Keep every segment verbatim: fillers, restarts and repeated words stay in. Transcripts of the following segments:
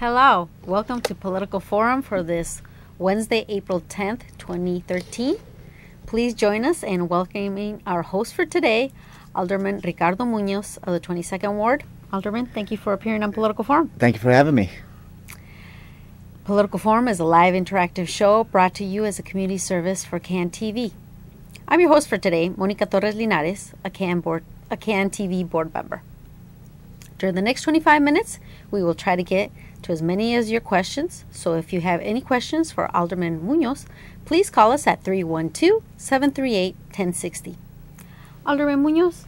Hello, welcome to Political Forum for this Wednesday, April tenth, twenty thirteen. Please join us in welcoming our host for today, Alderman Ricardo Muñoz of the twenty-second Ward. Alderman, thank you for appearing on Political Forum. Thank you for having me. Political Forum is a live interactive show brought to you as a community service for C A N T V. I'm your host for today, Monica Torres-Linares, a C A N board, a C A N T V board member. During the next twenty-five minutes, we will try to get to as many as your questions. So if you have any questions for Alderman Muñoz, please call us at three one two, seven three eight, one zero six zero. Alderman Muñoz,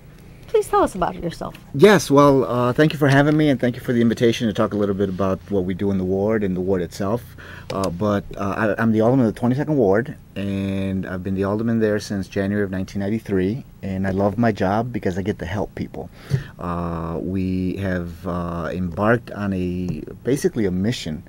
please tell us about yourself. Yes, well, uh, thank you for having me, and thank you for the invitation to talk a little bit about what we do in the ward and the ward itself. Uh, but uh, I, I'm the alderman of the twenty-second Ward, and I've been the alderman there since January of nineteen ninety-three, and I love my job because I get to help people. Uh, we have uh, embarked on a basically a mission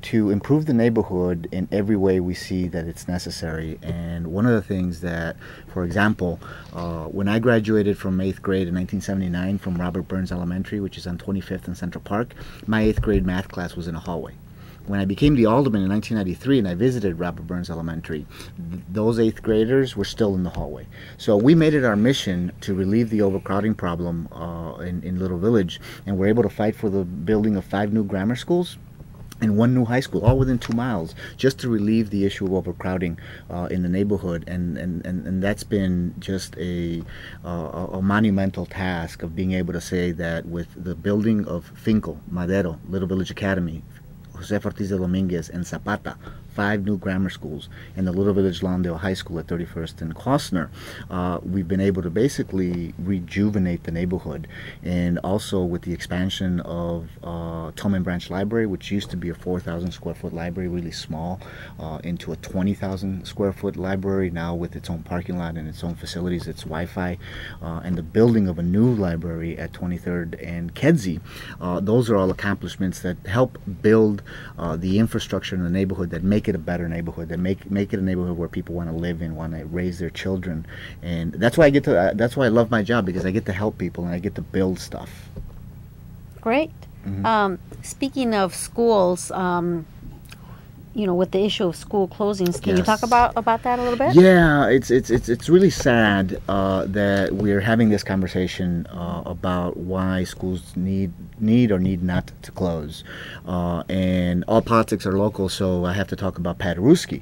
to improve the neighborhood in every way we see that it's necessary. And one of the things that, for example, uh, when I graduated from eighth grade in nineteen seventy-nine from Robert Burns Elementary, which is on twenty-fifth and Central Park, my eighth grade math class was in a hallway. When I became the alderman in nineteen ninety-three and I visited Robert Burns Elementary, th those eighth graders were still in the hallway. So we made it our mission to relieve the overcrowding problem uh, in, in Little Village, and we're able to fight for the building of five new grammar schools and one new high school, all within two miles, just to relieve the issue of overcrowding uh, in the neighborhood, and and, and, and that's been just a, uh, a monumental task of being able to say that with the building of Finco, Madero, Little Village Academy, José Ortiz de Domínguez, and Zapata, five new grammar schools, and the Little Village Lawndale High School at thirty-first and Costner, uh, we've been able to basically rejuvenate the neighborhood. And also with the expansion of uh, Toman Branch Library, which used to be a four thousand square foot library, really small, uh, into a twenty thousand square foot library, now with its own parking lot and its own facilities, its Wi-Fi, uh, and the building of a new library at twenty-third and Kedzie. Uh, those are all accomplishments that help build Uh, the infrastructure in the neighborhood, that make it a better neighborhood, that make make it a neighborhood where people want to live and want to raise their children. And that's why I get to uh, that's why I love my job, because I get to help people and I get to build stuff. Great. Mm-hmm. Um, speaking of schools, um, you know, with the issue of school closings, can yes. you talk about about that a little bit? Yeah, it's it's it's it's really sad uh, that we're having this conversation uh, about why schools need need or need not to close, uh, and all politics are local, so I have to talk about Paderewski.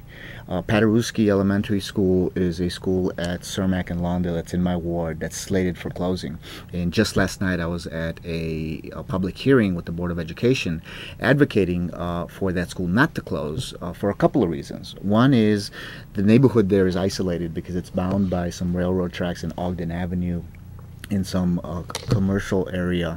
Uh, Paderewski Elementary School is a school at Cermak and Lawndale that's in my ward that's slated for closing. And just last night I was at a, a public hearing with the Board of Education advocating uh, for that school not to close uh, for a couple of reasons. One is the neighborhood there is isolated because it's bound by some railroad tracks in Ogden Avenue, in some uh, commercial area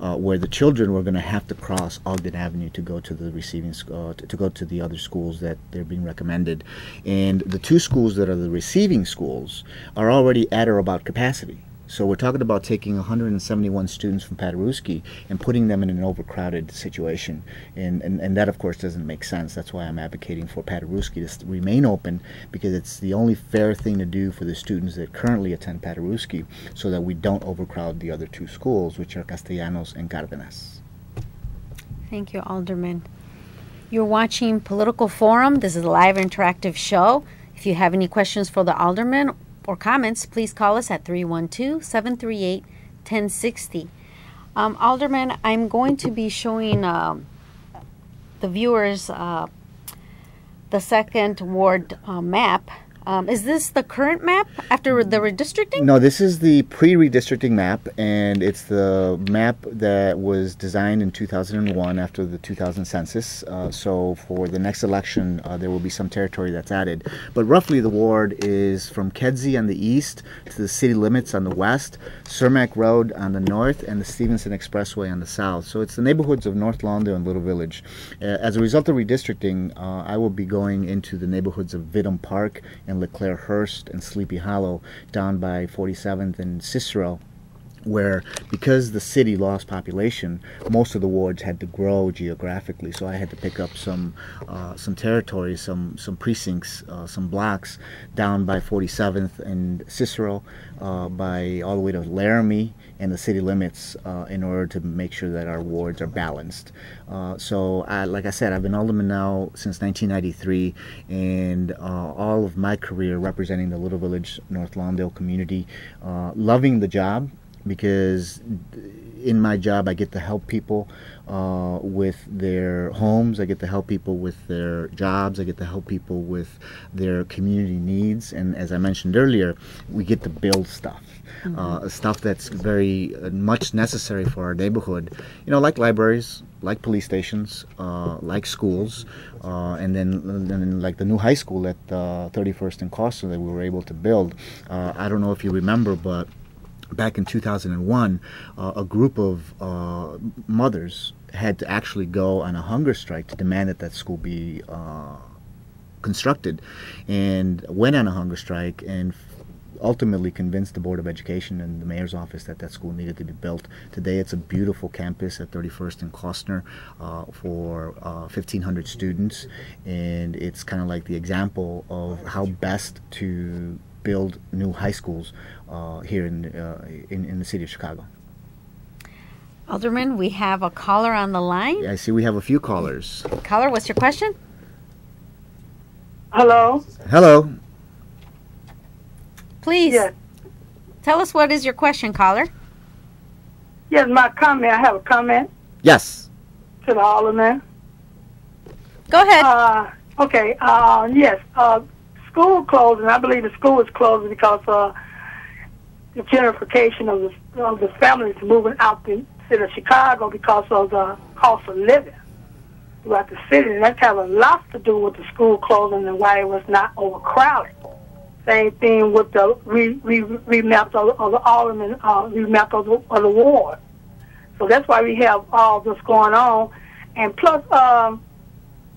uh, where the children were going to have to cross Ogden Avenue to go to the receiving uh, to, to go to the other schools that they're being recommended. And the two schools that are the receiving schools are already at or about capacity. So we're talking about taking one hundred seventy-one students from Paderewski and putting them in an overcrowded situation. And, and, and that, of course, doesn't make sense. That's why I'm advocating for Paderewski to remain open, because it's the only fair thing to do for the students that currently attend Paderewski, so that we don't overcrowd the other two schools, which are Castellanos and Cárdenas. Thank you, Alderman. You're watching Political Forum. This is a live interactive show. If you have any questions for the alderman or comments, please call us at three one two, seven three eight, one zero six zero. Um, Alderman, I'm going to be showing uh, the viewers uh, the second ward uh, map. Um, is this the current map after the redistricting? No, this is the pre-redistricting map, and it's the map that was designed in two thousand one after the two thousand census. Uh, so for the next election, uh, there will be some territory that's added. But roughly the ward is from Kedzie on the east to the city limits on the west, Cermak Road on the north, and the Stevenson Expressway on the south. So it's the neighborhoods of North Lawndale and Little Village. Uh, as a result of redistricting, uh, I will be going into the neighborhoods of Vidom Park and LeClairehurst and Sleepy Hollow down by forty-seventh and Cicero, where, because the city lost population, most of the wards had to grow geographically. So I had to pick up some uh, some territory, some some precincts, uh, some blocks down by forty-seventh and Cicero, uh, by all the way to Laramie and the city limits, uh, in order to make sure that our wards are balanced. Uh, so, I, like I said, I've been alderman now since nineteen ninety-three, and uh, all of my career representing the Little Village, North Lawndale community, uh, loving the job, because in my job I get to help people uh, with their homes, I get to help people with their jobs, I get to help people with their community needs, and as I mentioned earlier, we get to build stuff. Mm-hmm. Uh, stuff that's very uh, much necessary for our neighborhood, you know, like libraries, like police stations, uh, like schools, uh, and then, and then like the new high school at uh, thirty-first and Costa that we were able to build. Uh, I don't know if you remember, but back in two thousand one, uh, a group of uh, mothers had to actually go on a hunger strike to demand that that school be uh, constructed, and went on a hunger strike and ultimately convinced the Board of Education and the mayor's office that that school needed to be built. Today it's a beautiful campus at thirty-first and Costner uh, for uh, fifteen hundred students, and it's kind of like the example of how best to build new high schools uh, here in, uh, in, in the city of Chicago. Alderman, we have a caller on the line. Yeah, I see we have a few callers. Caller, what's your question? Hello. Hello. Please, yes. Tell us what is your question, caller. Yes, my comment. I have a comment. Yes. To the alderman. Go ahead. Uh, okay. Uh, yes. Uh, school closing. I believe the school is closing because uh, the gentrification of the of the families moving out the city of Chicago because of the cost of living throughout the city, and that's having a lot to do with the school closing and why it was not overcrowded. Same thing with the re, re, remap of, of the alderman, uh, remap of the, of the ward. So that's why we have all this going on. And plus, um,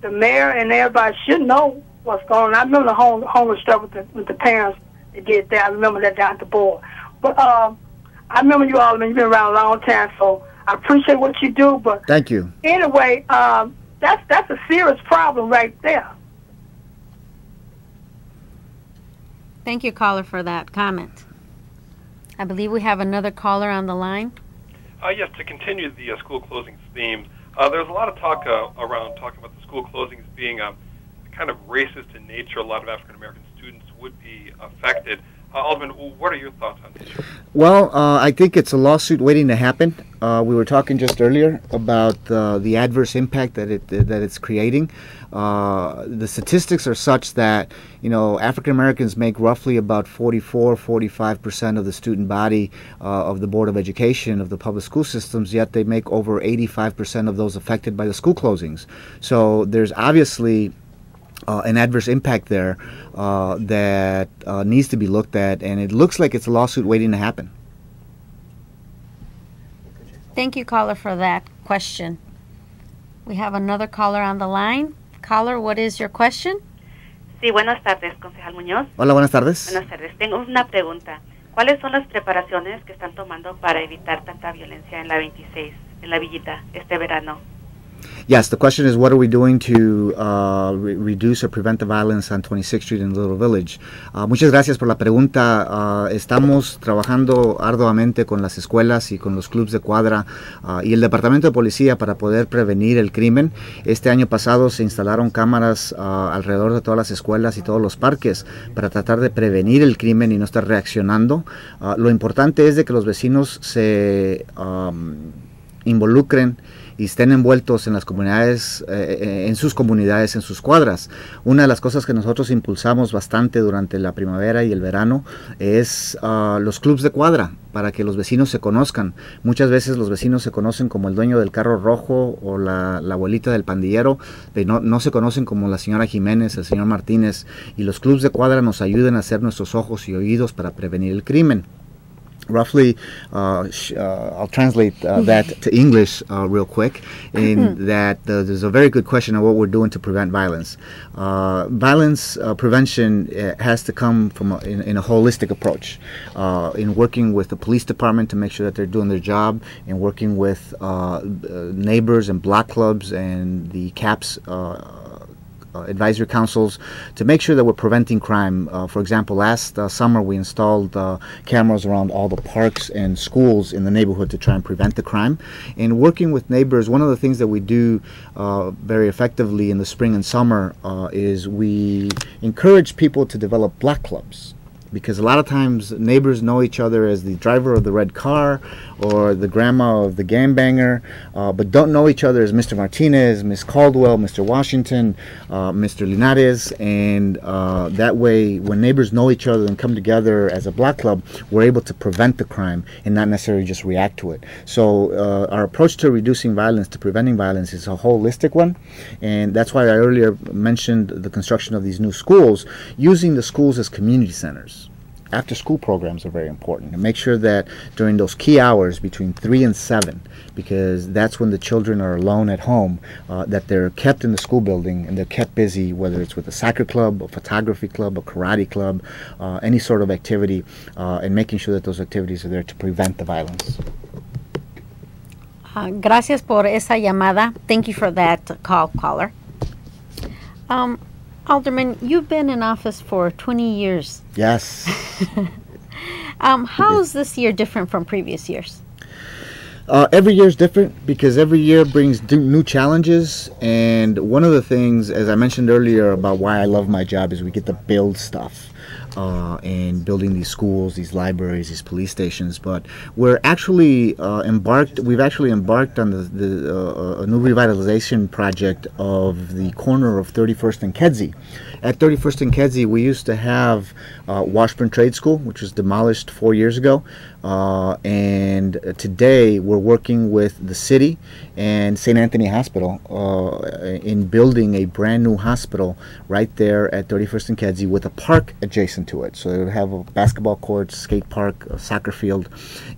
the mayor and everybody should know what's going on. I remember the home, homeless stuff with the, with the parents that did that. I remember that down at the board. But um, I remember you, alderman. You've been around a long time, so I appreciate what you do. But thank you. Anyway, um, that's that's a serious problem right there. Thank you, caller, for that comment. I believe we have another caller on the line. Uh, yes, to continue the uh, school closings theme, uh, there's a lot of talk uh, around talking about the school closings being um, kind of racist in nature. A lot of African-American students would be affected. Uh, Alderman, what are your thoughts on this? Well, uh, I think it's a lawsuit waiting to happen. Uh, we were talking just earlier about uh, the adverse impact that it that it's creating. Uh, the statistics are such that, you know, African Americans make roughly about forty-four, forty-five percent of the student body uh, of the Board of Education of the public school systems, yet they make over eighty-five percent of those affected by the school closings. So there's obviously Uh, an adverse impact there uh, that uh, needs to be looked at, and it looks like it's a lawsuit waiting to happen. Thank you, caller, for that question. We have another caller on the line. Caller, what is your question? Sí, buenas tardes, concejal Muñoz. Hola, buenas tardes. Buenas tardes. Tengo una pregunta. ¿Cuáles son las preparaciones que están tomando para evitar tanta violencia en la veintiséis, en la Villita, este verano? Yes, the question is, what are we doing to uh, re reduce or prevent the violence on twenty-sixth street in Little Village? Uh, muchas gracias por la pregunta. Uh, estamos trabajando arduamente con las escuelas y con los clubes de cuadra uh, y el Departamento de Policía para poder prevenir el crimen. Este año pasado se instalaron cámaras uh, alrededor de todas las escuelas y todos los parques para tratar de prevenir el crimen y no estar reaccionando. Uh, lo importante es de que los vecinos se um, involucren y estén envueltos en las comunidades, eh, en sus comunidades, en sus cuadras. Una de las cosas que nosotros impulsamos bastante durante la primavera y el verano es uh, los clubs de cuadra, para que los vecinos se conozcan. Muchas veces los vecinos se conocen como el dueño del carro rojo o la, la abuelita del pandillero, pero no, no se conocen como la señora Jiménez, el señor Martínez, y los clubs de cuadra nos ayudan a hacer nuestros ojos y oídos para prevenir el crimen. roughly, uh, sh uh, I'll translate uh, that to English uh, real quick, in that uh, there's a very good question of what we're doing to prevent violence. Uh, violence uh, prevention uh, has to come from a, in, in a holistic approach, uh, in working with the police department to make sure that they're doing their job, and working with uh, neighbors and block clubs and the C A Ps uh, advisory councils to make sure that we're preventing crime. Uh, for example, last uh, summer we installed uh, cameras around all the parks and schools in the neighborhood to try and prevent the crime. And working with neighbors, one of the things that we do uh, very effectively in the spring and summer uh, is we encourage people to develop block clubs, because a lot of times neighbors know each other as the driver of the red car or the grandma of the gangbanger, uh, but don't know each other as Mister Martinez, Miss Caldwell, Mister Washington, uh, Mister Linares, and uh, that way when neighbors know each other and come together as a block club, we're able to prevent the crime and not necessarily just react to it. So uh, our approach to reducing violence, to preventing violence, is a holistic one, and that's why I earlier mentioned the construction of these new schools, using the schools as community centers. After school programs are very important, and make sure that during those key hours between three and seven, because that's when the children are alone at home, uh, that they're kept in the school building and they're kept busy, whether it's with a soccer club, a photography club, a karate club, uh, any sort of activity, uh, and making sure that those activities are there to prevent the violence. Uh, gracias por esa llamada. Thank you for that call, caller. Um, Alderman, you've been in office for twenty years. Yes. um, how is this year different from previous years? Uh, every year is different, because every year brings d new challenges. And one of the things, as I mentioned earlier, about why I love my job is we get to build stuff. Uh, and building these schools, these libraries, these police stations, but we're actually uh, embarked. We've actually embarked on the, the uh, a new revitalization project of the corner of thirty-first and Kedzie. At thirty-first and Kedzie, we used to have uh, Washburn Trade School, which was demolished four years ago, uh, and today we're working with the city and Saint Anthony Hospital uh, in building a brand new hospital right there at thirty-first and Kedzie with a park adjacent to it. So they would have a basketball court, skate park, a soccer field,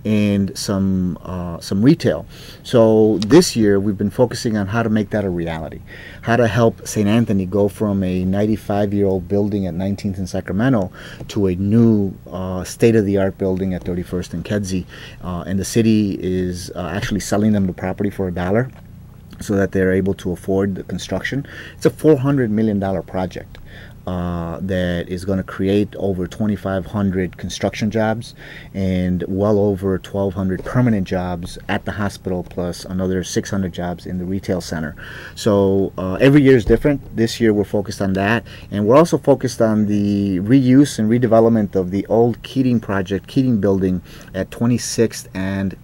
and some uh, some retail. So this year we've been focusing on how to make that a reality, how to help Saint Anthony go from a ninety-five-year-old building at nineteenth and Sacramento to a new uh, state-of-the-art building at thirty-first and Kedzie. Uh, and the city is uh, actually selling them the property for a dollar so that they're able to afford the construction. It's a four hundred million dollar project. Uh, that is going to create over twenty-five hundred construction jobs and well over twelve hundred permanent jobs at the hospital, plus another six hundred jobs in the retail center. So uh, every year is different. This year we're focused on that, and we're also focused on the reuse and redevelopment of the old Keating project, Keating Building at twenty-sixth and,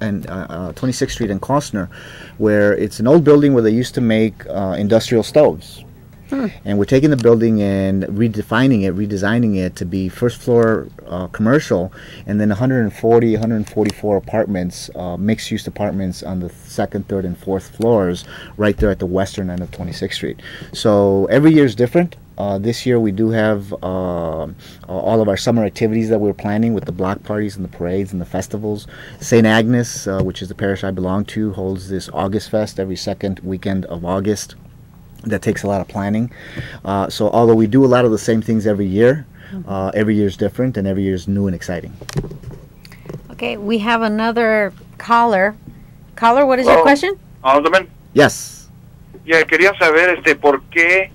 and uh, uh, twenty-sixth Street and Costner, where it's an old building where they used to make uh, industrial stoves. Hmm. And we're taking the building and redefining it, redesigning it to be first floor uh, commercial, and then one hundred forty, one hundred forty-four apartments, uh, mixed use apartments on the second, third, and fourth floors right there at the western end of twenty-sixth Street. So every year is different. Uh, this year we do have uh, all of our summer activities that we're planning, with the block parties and the parades and the festivals. Saint Agnes, uh, which is the parish I belong to, holds this August Fest every second weekend of August. That takes a lot of planning. Uh, so although we do a lot of the same things every year, uh, every year is different and every year is new and exciting. Okay, we have another caller. Caller, what is Hello. your question? Alderman? Yes. Yeah, quería saber este por qué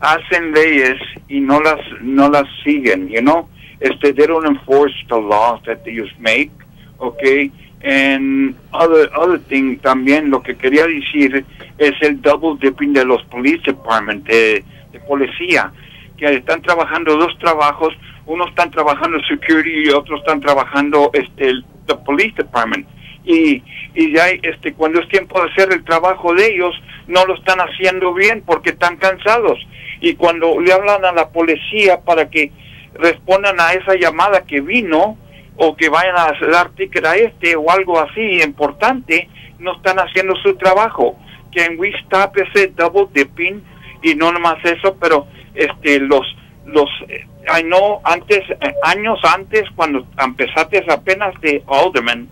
hacen leyes y no las no las siguen, you know? Este, they don't enforce the laws that they used to make, okay? And other other thing también lo que quería decir es el double dipping de los police department, de, de policía, que están trabajando dos trabajos, unos están trabajando security y otros están trabajando este el the police department, y y ya este cuando es tiempo de hacer el trabajo de ellos no lo están haciendo bien porque están cansados, y cuando le hablan a la policía para que respondan a esa llamada que vino o que vayan a dar ticket a este o algo así importante, no están haciendo su trabajo. Can we stop ese double dipping? Y no nomás eso, pero este los los eh, I know antes eh, años antes, cuando empezaste apenas de alderman,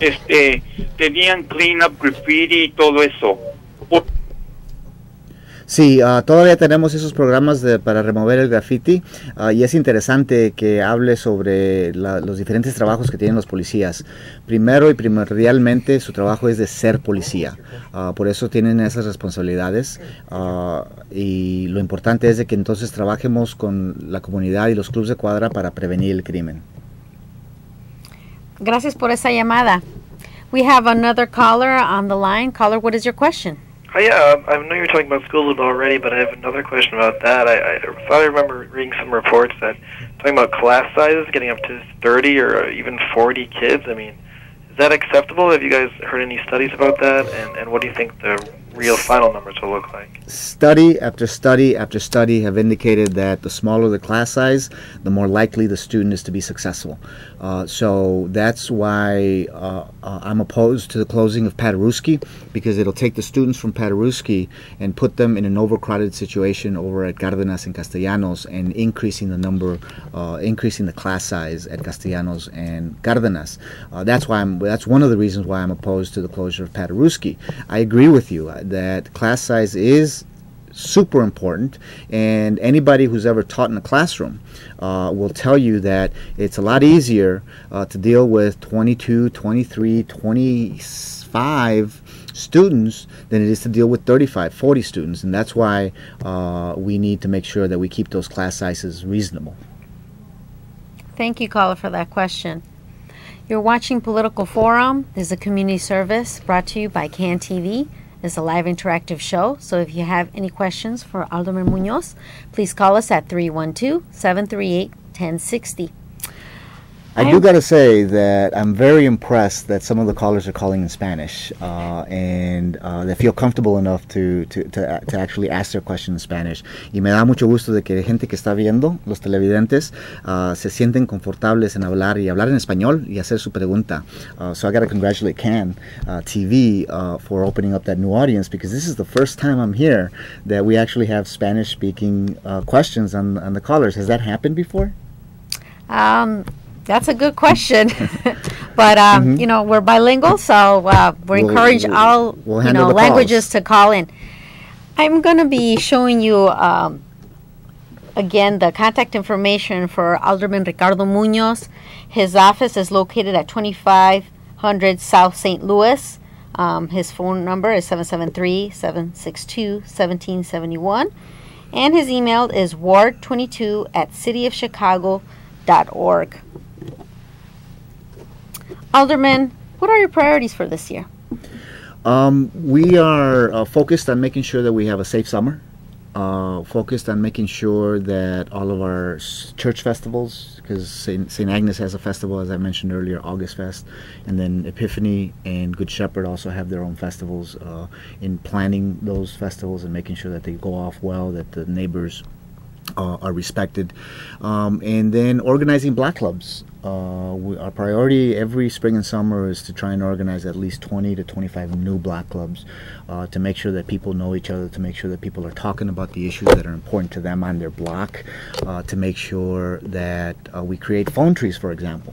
este tenían clean up graffiti y todo eso. Por Sí, uh, todavía tenemos esos programas de, para remover el graffiti, uh, y es interesante que hable sobre la, los diferentes trabajos que tienen los policías. Primero y primordialmente su trabajo es de ser policía, uh, por eso tienen esas responsabilidades, uh, y lo importante es de que entonces trabajemos con la comunidad y los clubes de cuadra para prevenir el crimen. Gracias por esa llamada. We have another caller on the line. Caller, what is your question? Oh, yeah, I know you're talking about schools already, but I have another question about that. I, I thought I remember reading some reports that talking about class sizes getting up to thirty or even forty kids. I mean, is that acceptable? Have you guys heard any studies about that? And, and what do you think the real final numbers will look like? Study after study after study have indicated that the smaller the class size, the more likely the student is to be successful. Uh, so that's why uh, uh, I'm opposed to the closing of Paderewski, because it'll take the students from Paderewski and put them in an overcrowded situation over at Cárdenas and Castellanos, and increasing the number, uh, increasing the class size at Castellanos and Cárdenas. Uh, that's why I'm. That's one of the reasons why I'm opposed to the closure of Paderewski. I agree with you that class size is super important, and anybody who's ever taught in a classroom uh, will tell you that it's a lot easier uh, to deal with twenty-two, twenty-three, twenty-five students than it is to deal with thirty-five, forty students, and that's why uh, we need to make sure that we keep those class sizes reasonable. Thank you, caller, for that question. You're watching Political Forum. This is a community service brought to you by C A N T V. It's a live interactive show, so if you have any questions for Alderman Muñoz, please call us at three one two, seven three eight, one zero six zero. I do got to say that I'm very impressed that some of the callers are calling in Spanish, uh, and uh, they feel comfortable enough to, to, to, to actually ask their question in Spanish. Y me da mucho gusto de que gente que está viendo, los televidentes, uh, se sienten confortables en hablar y hablar en español y hacer su pregunta. Uh, so I got to congratulate C A N T V uh, for opening up that new audience, because this is the first time I'm here that we actually have Spanish-speaking uh, questions on, on the callers. Has that happened before? Um... That's a good question, but um, mm-hmm. you know, we're bilingual, so uh, we we'll, encourage we'll, all we'll you know languages calls. to call in. I'm going to be showing you um, again the contact information for Alderman Ricardo Muñoz. His office is located at twenty-five hundred South Saint Louis. Um, his phone number is seven seven three, seven six two, one seven seven one, and his email is ward twenty-two at city of chicago dot org. Alderman, what are your priorities for this year? Um, we are uh, focused on making sure that we have a safe summer, uh, focused on making sure that all of our church festivals, because Saint Agnes has a festival, as I mentioned earlier, August Fest, and then Epiphany and Good Shepherd also have their own festivals, uh, in planning those festivals and making sure that they go off well, that the neighbors Uh, are respected, um, and then organizing black clubs. Uh, we, our priority every spring and summer is to try and organize at least twenty to twenty-five new black clubs, uh, to make sure that people know each other, to make sure that people are talking about the issues that are important to them on their block, uh, to make sure that uh, we create phone trees, for example.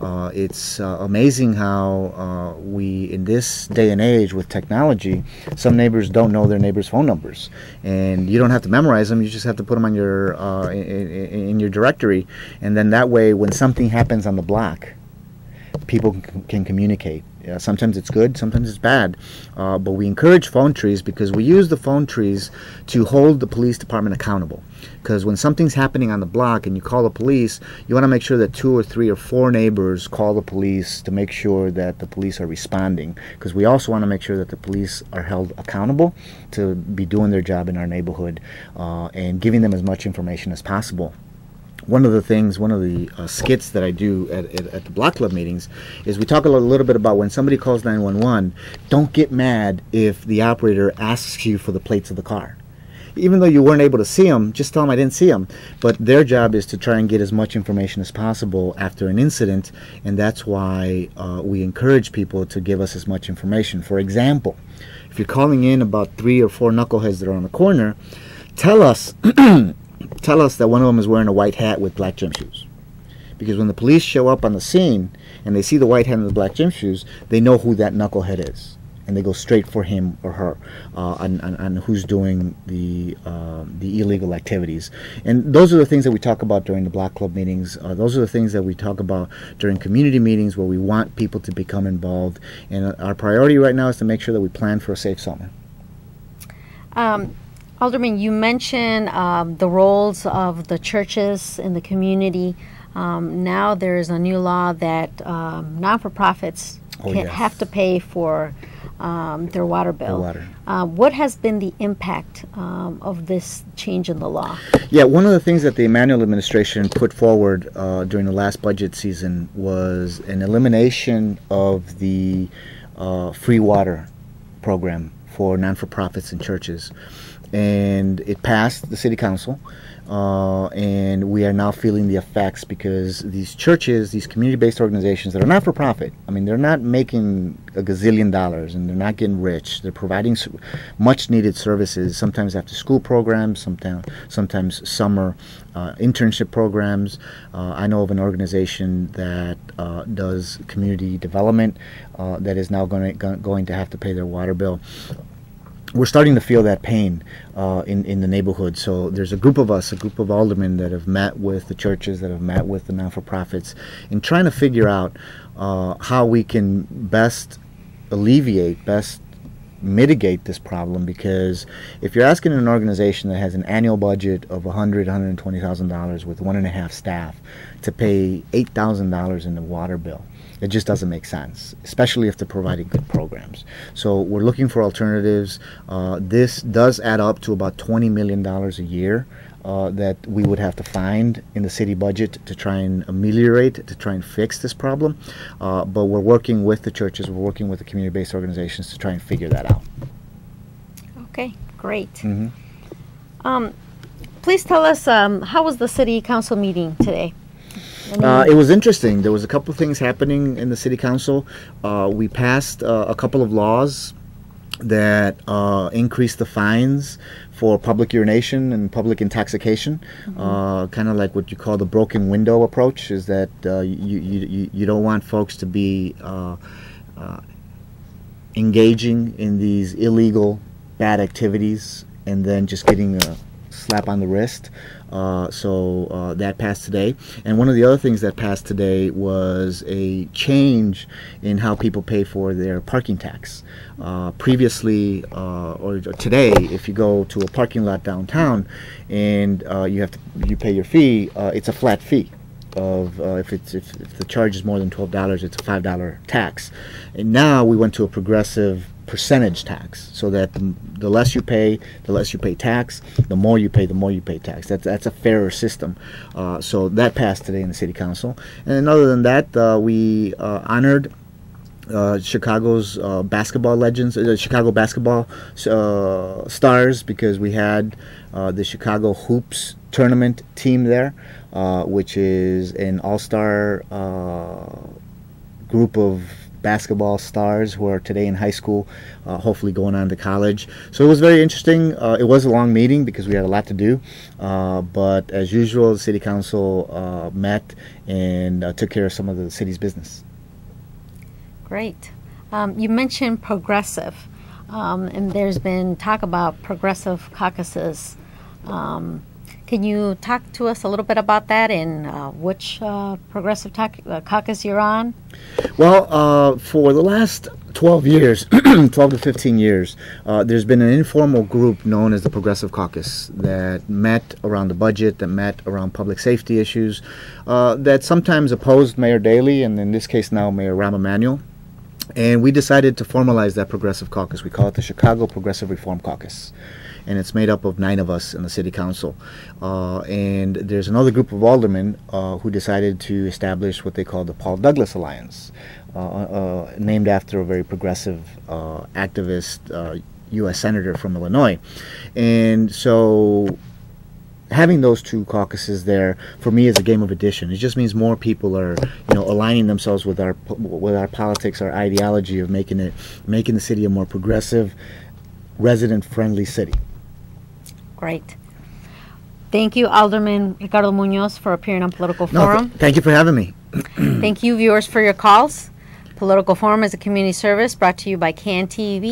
Uh, it's uh, amazing how uh, we, in this day and age with technology, some neighbors don't know their neighbors' phone numbers, and you don't have to memorize them. You just have to put them on your uh, in, in your directory, and then that way, when something happens on the block, people can communicate. Uh, sometimes it's good, sometimes it's bad, uh, but we encourage phone trees because we use the phone trees to hold the police department accountable. Because when something's happening on the block and you call the police, you want to make sure that two or three or four neighbors call the police to make sure that the police are responding. Because we also want to make sure that the police are held accountable to be doing their job in our neighborhood, uh, and giving them as much information as possible. One of the things, one of the uh, skits that I do at, at, at the block club meetings is we talk a little, little bit about when somebody calls nine one one, don't get mad if the operator asks you for the plates of the car. Even though you weren't able to see them, just tell them I didn't see them. But their job is to try and get as much information as possible after an incident, and that's why uh, we encourage people to give us as much information. For example, if you're calling in about three or four knuckleheads that are on the corner, tell us tell us that one of them is wearing a white hat with black gym shoes. Because when the police show up on the scene and they see the white hat and the black gym shoes, they know who that knucklehead is. And they go straight for him or her uh, on, on, on who's doing the uh, the illegal activities. And those are the things that we talk about during the Black Club meetings. Uh, those are the things that we talk about during community meetings where we want people to become involved. And uh, our priority right now is to make sure that we plan for a safe summer. Um, Alderman, you mentioned um, the roles of the churches in the community. Um, now there is a new law that um, non-for-profits oh, can't yes. have to pay for Um, their water bill. The water. Uh, what has been the impact um, of this change in the law? Yeah, one of the things that the Emanuel administration put forward uh, during the last budget season was an elimination of the uh, free water program for non-for-profits and churches. And it passed the city council. Uh, and we are now feeling the effects because these churches, these community-based organizations that are not for profit, I mean, they're not making a gazillion dollars and they're not getting rich. They're providing much-needed services, sometimes after-school programs, sometimes sometimes summer uh, internship programs. Uh, I know of an organization that uh, does community development uh, that is now going to, going to have to pay their water bill. We're starting to feel that pain uh, in, in the neighborhood. So there's a group of us, a group of aldermen that have met with the churches, that have met with the non-for-profits, in trying to figure out uh, how we can best alleviate, best mitigate this problem. Because if you're asking an organization that has an annual budget of one hundred thousand, one hundred twenty thousand dollars with one and a half staff to pay eight thousand dollars in the water bill, it just doesn't make sense, especially if they're providing good programs. So we're looking for alternatives. Uh, this does add up to about twenty million dollars a year uh, that we would have to find in the city budget to try and ameliorate, to try and fix this problem. Uh, but we're working with the churches, we're working with the community-based organizations to try and figure that out. Okay, great. Mm-hmm. um, please tell us, um, how was the city council meeting today? Uh, it was interesting. There was a couple of things happening in the city council. Uh, we passed uh, a couple of laws that uh, increased the fines for public urination and public intoxication, mm-hmm. uh, kind of like what you call the broken window approach, is that uh, you, you, you don't want folks to be uh, uh, engaging in these illegal bad activities and then just getting a slap on the wrist. Uh, so uh, that passed today. And one of the other things that passed today was a change in how people pay for their parking tax. Uh, previously, uh, or, or today, if you go to a parking lot downtown and uh, you have to, you pay your fee, uh, it's a flat fee. Of uh, if it's if, if the charge is more than twelve dollars, it's a five dollar tax. And now we went to a progressive percentage tax, so that the, the less you pay, the less you pay tax, the more you pay, the more you pay tax. That's, that's a fairer system. Uh, so that passed today in the city council. And other than that, uh, we uh, honored uh, Chicago's uh, basketball legends, uh, Chicago basketball uh, stars, because we had uh, the Chicago Hoops tournament team there, uh, which is an all-star uh, group of basketball stars who are today in high school, uh, hopefully going on to college. So it was very interesting. Uh, it was a long meeting because we had a lot to do, uh, but as usual, the city council uh, met and uh, took care of some of the city's business. Great. Um, you mentioned progressive, um, and there's been talk about progressive caucuses. Um, Can you talk to us a little bit about that and uh, which uh, progressive uh, caucus you're on? Well, uh, for the last twelve years, twelve to fifteen years, uh, there's been an informal group known as the Progressive Caucus that met around the budget, that met around public safety issues, uh, that sometimes opposed Mayor Daley and in this case now Mayor Rahm Emanuel. And we decided to formalize that Progressive Caucus. We call it the Chicago Progressive Reform Caucus. And it's made up of nine of us in the city council. Uh, and there's another group of aldermen uh, who decided to establish what they call the Paul Douglas Alliance, uh, uh, named after a very progressive uh, activist, uh, U S senator from Illinois. And so having those two caucuses there, for me, is a game of addition. It just means more people are, you know, aligning themselves with our with our politics, our ideology of making it, making the city a more progressive, resident-friendly city. Great. Thank you, Alderman Ricardo Muñoz, for appearing on Political no, Forum. Th thank you for having me. Thank you, viewers, for your calls. Political Forum is a community service brought to you by C A N T V.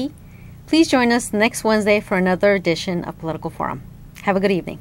Please join us next Wednesday for another edition of Political Forum. Have a good evening.